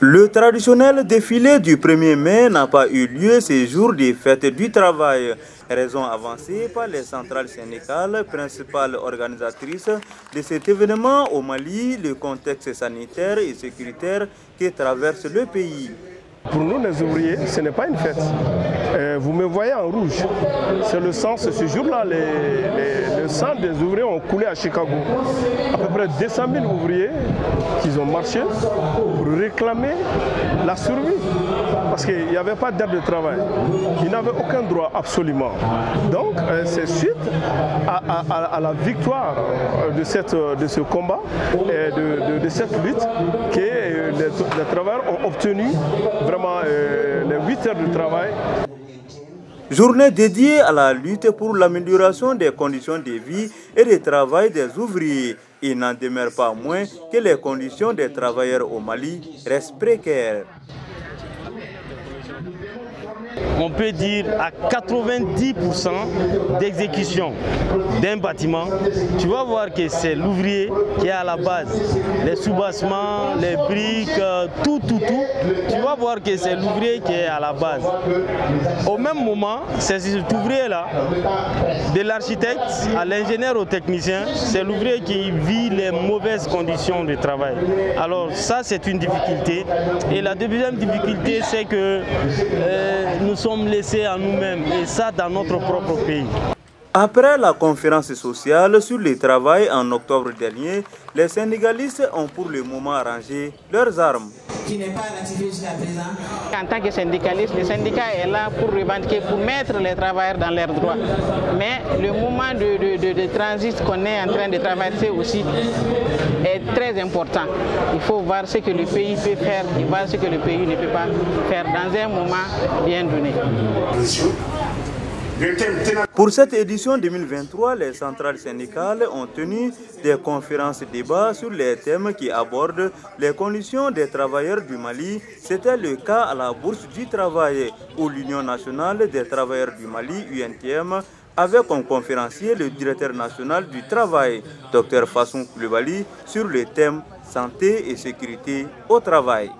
Le traditionnel défilé du 1er mai n'a pas eu lieu ces jours des fêtes du travail. Raison avancée par les centrales syndicales, principales organisatrices de cet événement au Mali, le contexte sanitaire et sécuritaire qui traverse le pays. Pour nous, les ouvriers, ce n'est pas une fête. Vous me voyez en rouge. C'est le sang. Ce jour-là, le sang des ouvriers ont coulé à Chicago. À peu près 200 000 ouvriers qui ont marché pour réclamer la survie. Parce qu'il n'y avait pas d'heure de travail. Ils n'avaient aucun droit, absolument. Donc, c'est suite à la victoire de ce combat, et de cette lutte, que les travailleurs ont obtenu vraiment les 8 heures de travail. Journée dédiée à la lutte pour l'amélioration des conditions de vie et de travail des ouvriers. Il n'en demeure pas moins que les conditions des travailleurs au Mali restent précaires. On peut dire à 90% d'exécution d'un bâtiment, tu vas voir que c'est l'ouvrier qui est à la base. Les soubassements, les briques, tout. Tu vas voir que c'est l'ouvrier qui est à la base. Au même moment, c'est cet ouvrier-là, de l'architecte à l'ingénieur au technicien, c'est l'ouvrier qui vit les mauvaises conditions de travail. Alors ça, c'est une difficulté. Et la deuxième difficulté, c'est que nous sommes laissés à nous-mêmes, et ça dans notre propre pays. Après la conférence sociale sur le travail en octobre dernier, les syndicalistes ont pour le moment rangé leurs armes. Qui n'est pas ratifié jusqu'à présent. En tant que syndicaliste, le syndicat est là pour revendiquer, pour mettre les travailleurs dans leurs droits. Mais le moment de transit qu'on est en train de traverser aussi est très important. Il faut voir ce que le pays peut faire et voir ce que le pays ne peut pas faire dans un moment bien donné. Pour cette édition 2023, les centrales syndicales ont tenu des conférences-débats sur les thèmes qui abordent les conditions des travailleurs du Mali. C'était le cas à la Bourse du Travail, où l'Union nationale des travailleurs du Mali, UNTM, avait comme conférencier le directeur national du travail, Dr Fassoun Koulibaly, sur le thème santé et sécurité au travail.